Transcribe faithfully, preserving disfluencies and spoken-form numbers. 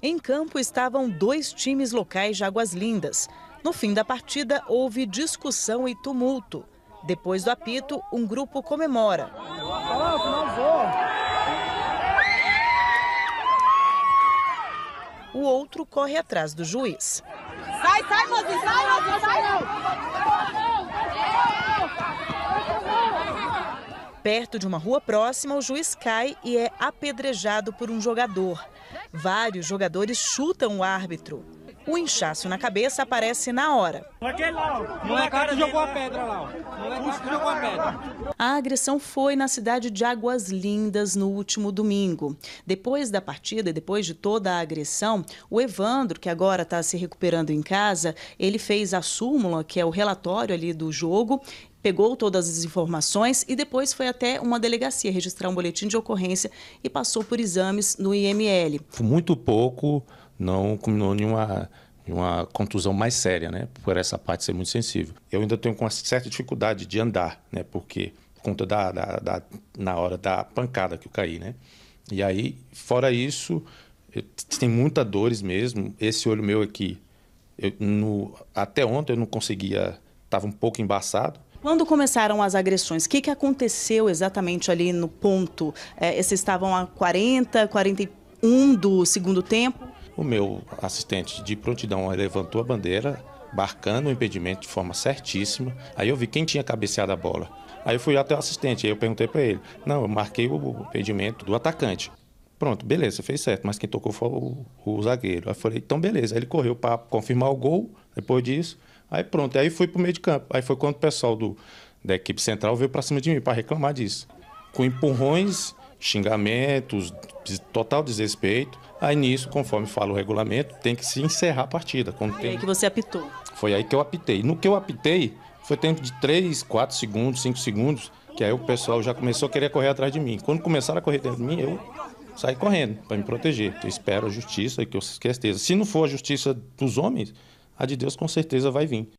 Em campo estavam dois times locais de Águas Lindas. No fim da partida, houve discussão e tumulto. Depois do apito, um grupo comemora. O outro corre atrás do juiz. Sai, sai, mozinho, sai, mozinho, sai! Perto de uma rua próxima, o juiz cai e é apedrejado por um jogador. Vários jogadores chutam o árbitro. O inchaço na cabeça aparece na hora. A agressão foi na cidade de Águas Lindas no último domingo. Depois da partida, depois de toda a agressão, o Evandro, que agora está se recuperando em casa, ele fez a súmula, que é o relatório ali do jogo, pegou todas as informações e depois foi até uma delegacia registrar um boletim de ocorrência e passou por exames no I M L. Muito pouco... não culminou em uma, em uma contusão mais séria, né? Por essa parte ser muito sensível. Eu ainda tenho uma certa dificuldade de andar, né? Porque por conta da, da, da na hora da pancada que eu caí, né? E aí, fora isso, eu, tem muita dores mesmo. Esse olho meu aqui, eu, no, até ontem eu não conseguia, estava um pouco embaçado. Quando começaram as agressões, o que, que aconteceu exatamente ali no ponto? É, vocês estavam a quarenta, quarenta e um do segundo tempo? O meu assistente de prontidão levantou a bandeira, marcando o impedimento de forma certíssima. Aí eu vi quem tinha cabeceado a bola. Aí eu fui até o assistente, aí eu perguntei para ele. Não, eu marquei o impedimento do atacante. Pronto, beleza, fez certo, mas quem tocou foi o, o zagueiro. Aí eu falei, então beleza. Aí ele correu para confirmar o gol, depois disso. Aí pronto, aí fui para o meio de campo. Aí foi quando o pessoal do, da equipe central veio para cima de mim para reclamar disso. Com empurrões, xingamentos, total desrespeito. Aí nisso, conforme fala o regulamento, tem que se encerrar a partida. Foi aí tem... que você apitou? Foi aí que eu apitei. No que eu apitei, foi tempo de três, quatro segundos, cinco segundos, que aí o pessoal já começou a querer correr atrás de mim. Quando começaram a correr atrás de mim, eu saí correndo para me proteger. Eu espero a justiça, que eu certeza. Se não for a justiça dos homens, a de Deus com certeza vai vir.